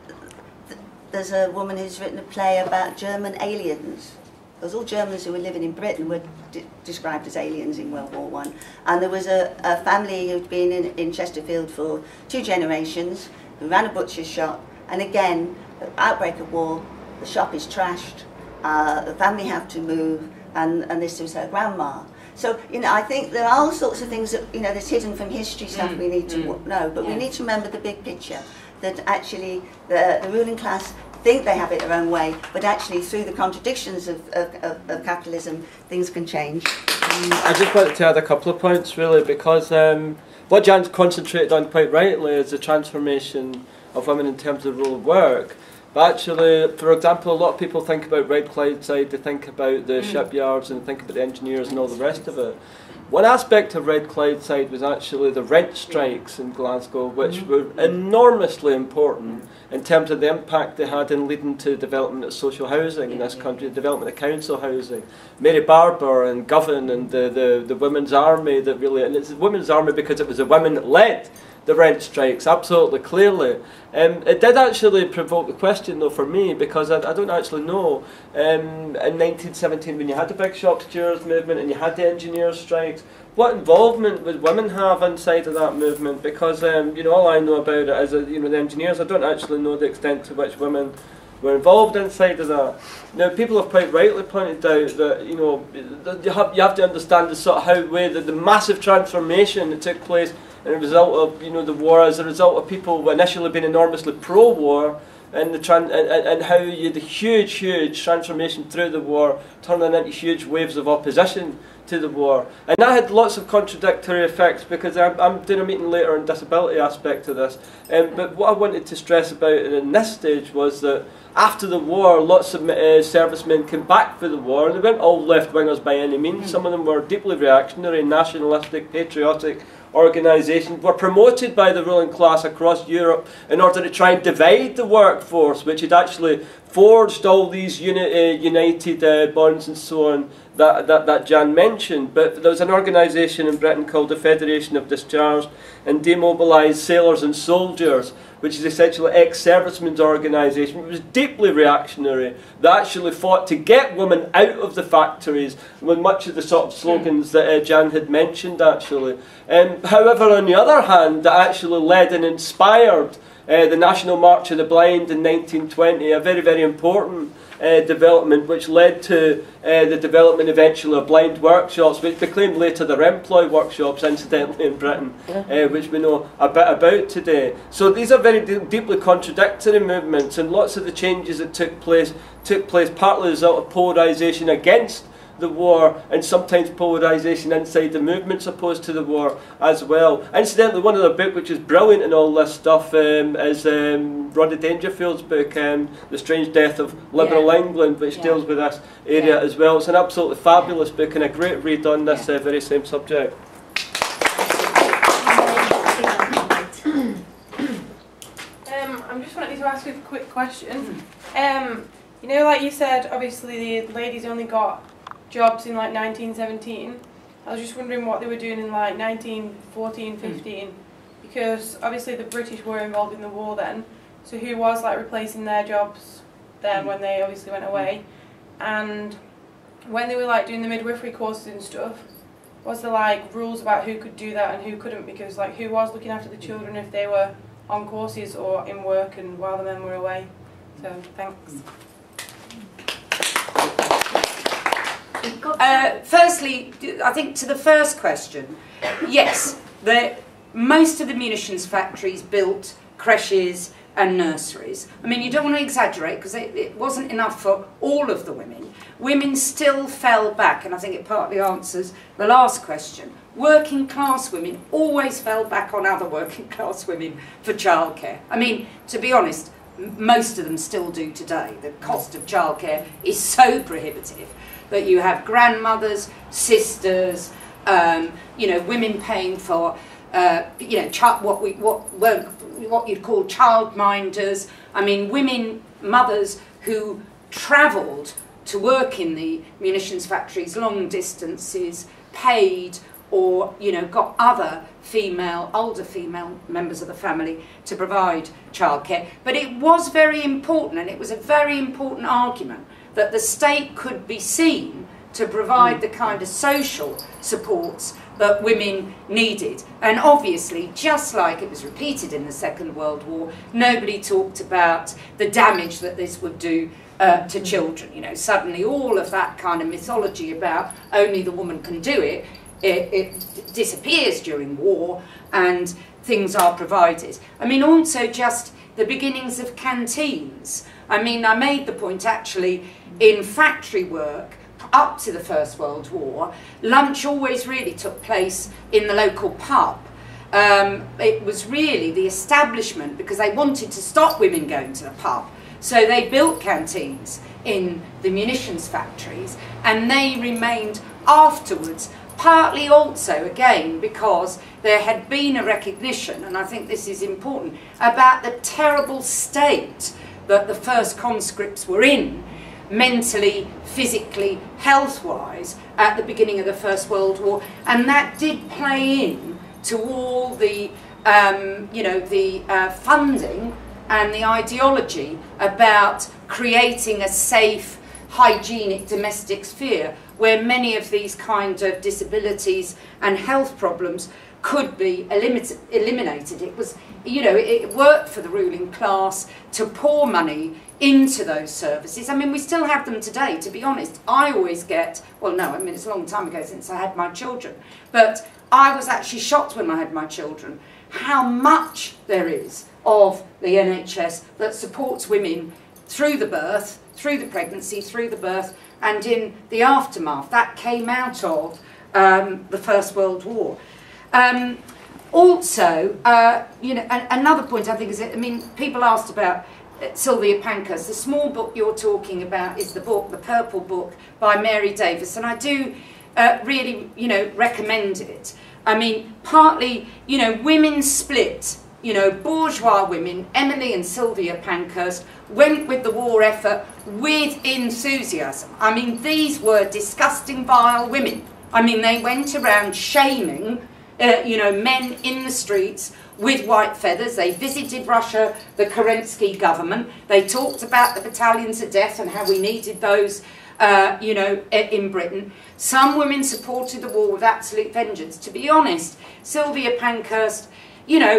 th there's a woman who's written a play about German aliens. Because all Germans who were living in Britain were de described as aliens in World War One. And there was a, a family who'd been in, in Chesterfield for two generations, who ran a butcher's shop, and again, outbreak of war, the shop is trashed, uh, the family have to move, and, and this was her grandma. So, you know, I think there are all sorts of things that, you know, that's hidden from history stuff mm, we need mm, to know, but yeah. we need to remember the big picture, that actually the, the ruling class think they have it their own way, but actually through the contradictions of, of, of, of capitalism, things can change. Um, I just wanted to add a couple of points, really, because um, what Jan's concentrated on quite rightly is the transformation of women in terms of role of work. But actually, for example, a lot of people think about Red Clydeside, they think about the mm. shipyards and they think about the engineers and all the rest of it. One aspect of Red Clydeside was actually the rent strikes in Glasgow, which mm-hmm. were enormously important in terms of the impact they had in leading to development of social housing in this country, the development of council housing. Mary Barbour and Govan and the, the, the Women's Army that really, and it's the Women's Army because it was the women that led the rent strikes, absolutely clearly. Um, it did actually provoke the question though for me, because I, I don't actually know, um, in nineteen seventeen when you had the big shop stewards movement and you had the engineers strikes, what involvement would women have inside of that movement? Because um, you know, all I know about it is uh, you know, the engineers, I don't actually know the extent to which women were involved inside of that. Now, people have quite rightly pointed out that, you know, you have, you have to understand the sort of how way that the massive transformation that took place as a result of, you know, the war, as a result of people initially being enormously pro-war, and the tran and, and how you the huge, huge transformation through the war, turning into huge waves of opposition to the war, and that had lots of contradictory effects. Because I'm, I'm doing a meeting later on disability aspect of this, um, but what I wanted to stress about it in this stage was that after the war, lots of uh, servicemen came back for the war, and they weren't all left-wingers by any means. Mm. Some of them were deeply reactionary, nationalistic, patriotic organisations, were promoted by the ruling class across Europe in order to try and divide the workforce, which had actually forged all these uni uh, united uh, bonds and so on that, that, that Jan mentioned. But there was an organisation in Britain called the Federation of Discharged and Demobilised Sailors and Soldiers, which is essentially ex-servicemen's organisation. It was deeply reactionary. They actually fought to get women out of the factories with much of the sort of slogans that uh, Jan had mentioned, actually. Um, however, on the other hand, that actually led and inspired uh, the National March of the Blind in nineteen twenty, a very, very important Uh, development which led to uh, the development eventually of Blind Workshops, which became later the Remploy Workshops, incidentally, in Britain, uh, which we know a bit about today. So these are very de deeply contradictory movements, and lots of the changes that took place took place partly as a result of polarisation against the war, and sometimes polarisation inside the movements opposed to the war as well. Incidentally, one other book which is brilliant in all this stuff um, is um, Rodney Dangerfield's book, um, The Strange Death of Liberal yeah. England, which yeah. deals with this area yeah. as well. It's an absolutely fabulous yeah. book and a great read on this yeah. uh, very same subject. Um, I'm just wanting to ask you a quick question. Um, you know, like you said, obviously the ladies only got jobs in like nineteen seventeen. I was just wondering what they were doing in like nineteen fourteen, fifteen, mm. because obviously the British were involved in the war then. So who was like replacing their jobs then mm. when they obviously went away? And when they were like doing the midwifery courses and stuff, was there like rules about who could do that and who couldn't? Because like who was looking after the children if they were on courses or in work and while the men were away? So thanks. Mm. Uh, firstly, I think to the first question, yes, the, most of the munitions factories built creches and nurseries. I mean, you don't want to exaggerate because it, it wasn't enough for all of the women. Women still fell back, and I think it partly answers the last question. Working class women always fell back on other working class women for childcare. I mean, to be honest, most of them still do today. The cost of childcare is so prohibitive that you have grandmothers, sisters, um, you know, women paying for, uh, you know, what we what what you'd call childminders. I mean, women mothers who travelled to work in the munitions factories, long distances, paid, or, you know, got other female, older female members of the family to provide childcare. But it was very important, and it was a very important argument, that the state could be seen to provide the kind of social supports that women needed. And obviously, just like it was repeated in the Second World War, nobody talked about the damage that this would do uh, to children. You know, suddenly all of that kind of mythology about only the woman can do it, it, it disappears during war, and things are provided. I mean, also just the beginnings of canteens. I mean, I made the point actually in factory work, up to the First World War, lunch always really took place in the local pub. Um, it was really the establishment, because they wanted to stop women going to the pub. So they built canteens in the munitions factories, and they remained afterwards, partly also, again, because there had been a recognition, and I think this is important, about the terrible state that the first conscripts were in, mentally, physically, health-wise, at the beginning of the First World War, and that did play in to all the, um, you know, the uh, funding and the ideology about creating a safe, hygienic domestic sphere where many of these kind of disabilities and health problems could be eliminated. It was, you know, it worked for the ruling class to pour money into those services. I mean, we still have them today, to be honest. I always get, well, no, I mean, it's a long time ago since I had my children, but I was actually shocked when I had my children how much there is of the N H S that supports women through the birth, through the pregnancy, through the birth, and in the aftermath. That came out of um, the First World War. Um, also, uh, you know, another point I think is, I mean, people asked about Sylvia Pankhurst. The small book you're talking about is the book, The Purple Book, by Mary Davis, and I do uh, really, you know, recommend it. I mean, partly, you know, women split, you know, bourgeois women, Emily and Sylvia Pankhurst, went with the war effort with enthusiasm. I mean, these were disgusting, vile women. I mean, they went around shaming Uh, you know, men in the streets with white feathers. They visited Russia, the Kerensky government. They talked about the battalions of death and how we needed those, uh, you know, in Britain. Some women supported the war with absolute vengeance. To be honest, Sylvia Pankhurst, you know,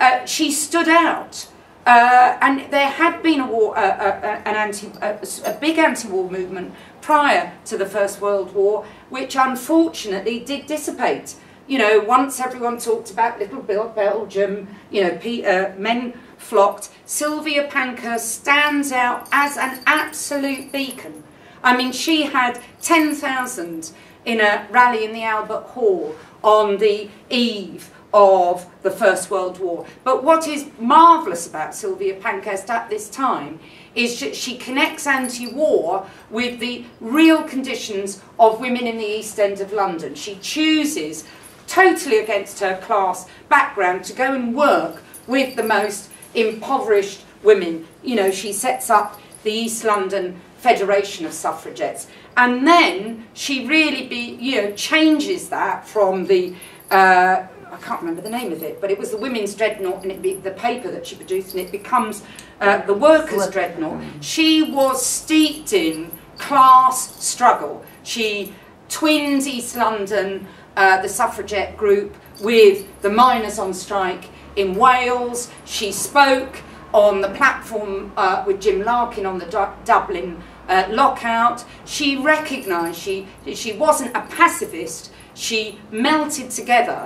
uh, she stood out. Uh, and there had been a war, uh, uh, an anti, uh, a big anti-war movement prior to the First World War, which unfortunately did dissipate. You know, once everyone talked about Little Belgium, you know, P uh, men flocked. Sylvia Pankhurst stands out as an absolute beacon. I mean, she had ten thousand in a rally in the Albert Hall on the eve of the First World War. But what is marvellous about Sylvia Pankhurst at this time is that she connects anti-war with the real conditions of women in the East End of London. She chooses, totally against her class background, to go and work with the most impoverished women. You know, she sets up the East London Federation of Suffragettes, and then she really be, you know, changes that from the, uh, I can't remember the name of it, but it was the Women's Dreadnought, and it be, the paper that she produced, and it becomes uh, the Workers' Dreadnought. She was steeped in class struggle. She twinned East London, Uh, the suffragette group, with the miners on strike in Wales. She spoke on the platform uh, with Jim Larkin on the du Dublin uh, lockout. She recognised, she, she wasn't a pacifist, she melted together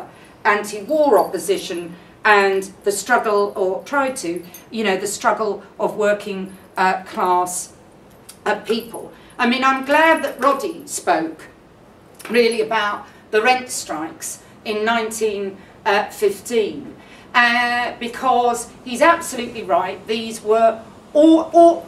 anti-war opposition and the struggle, or tried to, you know, the struggle of working uh, class uh, people. I mean, I'm glad that Roddy spoke really about the rent strikes in nineteen fifteen, uh, because he's absolutely right. These were all, all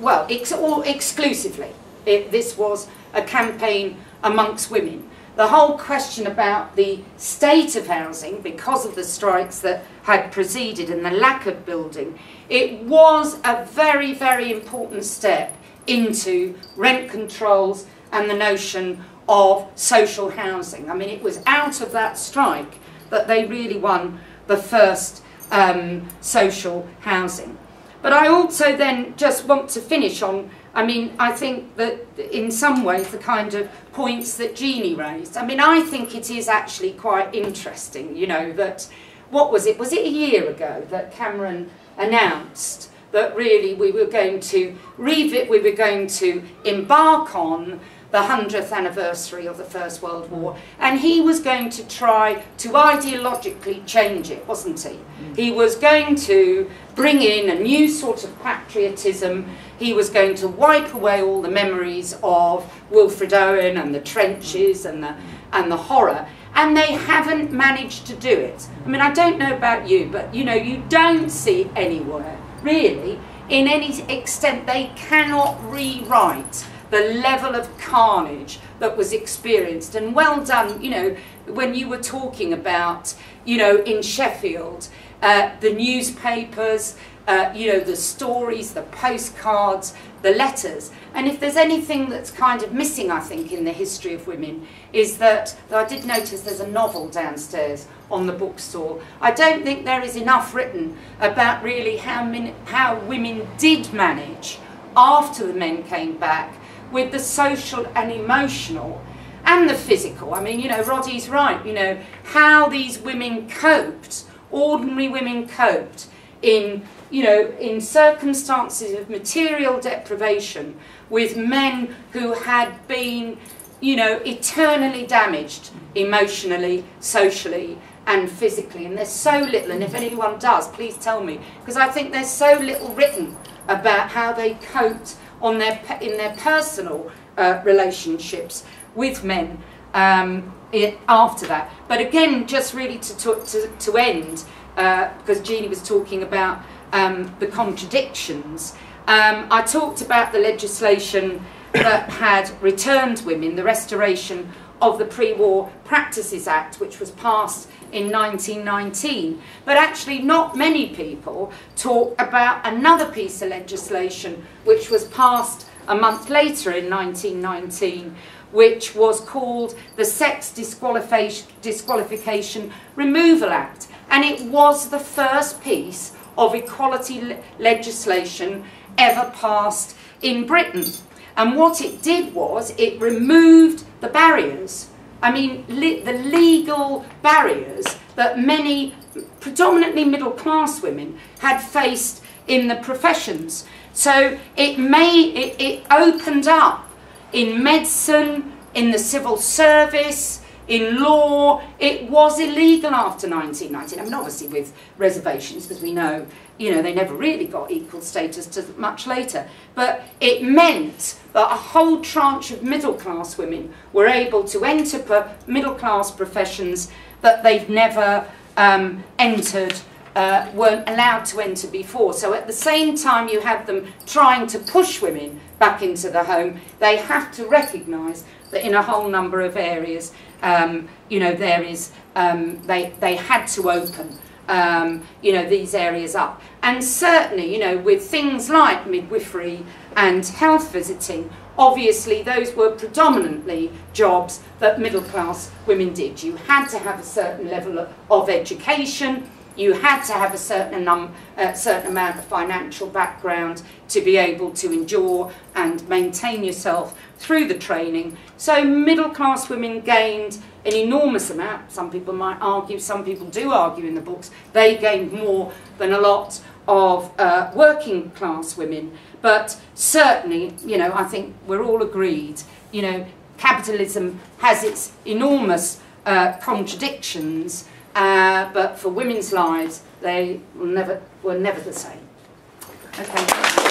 well, ex all exclusively. It, this was a campaign amongst women. the whole question about the state of housing, because of the strikes that had preceded and the lack of building, it was a very, very important step into rent controls and the notion of social housing. I mean, it was out of that strike that they really won the first um, social housing. But I also then just want to finish on, I mean, I think that in some ways the kind of points that Jeannie raised. I mean, I think it is actually quite interesting, you know, that, what was it, was it a year ago that Cameron announced that really we were going to, revi we were going to embark on the hundredth anniversary of the First World War, and he was going to try to ideologically change it, wasn't he? He was going to bring in a new sort of patriotism, he was going to wipe away all the memories of Wilfred Owen and the trenches and the, and the horror, and they haven't managed to do it. I mean, I don't know about you, but you know, you don't see anywhere, really, in any extent, they cannot rewrite the level of carnage that was experienced. And well done, you know, when you were talking about, you know, in Sheffield, uh, the newspapers, uh, you know, the stories, the postcards, the letters. And if there's anything that's kind of missing, I think, in the history of women, is that, though I did notice there's a novel downstairs on the bookstall, I don't think there is enough written about really how, min how women did manage after the men came back with the social and emotional and the physical. I mean, you know, Roddy's right, you know, how these women coped, ordinary women coped in, you know, in circumstances of material deprivation with men who had been, you know, eternally damaged emotionally, socially and physically. And there's so little, and if anyone does, please tell me, because I think there's so little written about how they coped on their, in their personal uh, relationships with men um, it, after that. But again, just really to, to, to end, uh, because Jeannie was talking about um, the contradictions, um, I talked about the legislation that had returned women, the Restoration of the Pre-War Practices Act, which was passed in nineteen nineteen, but actually not many people talk about another piece of legislation which was passed a month later in nineteen nineteen, which was called the Sex Disqualification, Disqualification Removal Act, and it was the first piece of equality le- legislation ever passed in Britain. And what it did was it removed the barriers, I mean, le the legal barriers that many, predominantly middle-class women, had faced in the professions. So it, made, it, it opened up in medicine, in the civil service, in law. It was illegal after nineteen nineteen. I mean, obviously with reservations, because we know, you know, they never really got equal status till much later. But it meant that a whole tranche of middle-class women were able to enter middle-class professions that they've never um, entered, uh, weren't allowed to enter before. So at the same time you have them trying to push women back into the home, they have to recognise that in a whole number of areas, um, you know, there is, um, they, they had to open Um, you know, these areas up. And certainly, you know, with things like midwifery and health visiting, obviously those were predominantly jobs that middle-class women did. You had to have a certain level of education, you had to have a certain, um, a certain amount of financial background to be able to endure and maintain yourself through the training. So middle-class women gained an enormous amount. Some people might argue, some people do argue in the books, they gained more than a lot of uh, working-class women. But certainly, you know, I think we're all agreed, you know, capitalism has its enormous uh, contradictions, Uh, but for women's lives, they will never, were never the same. Okay.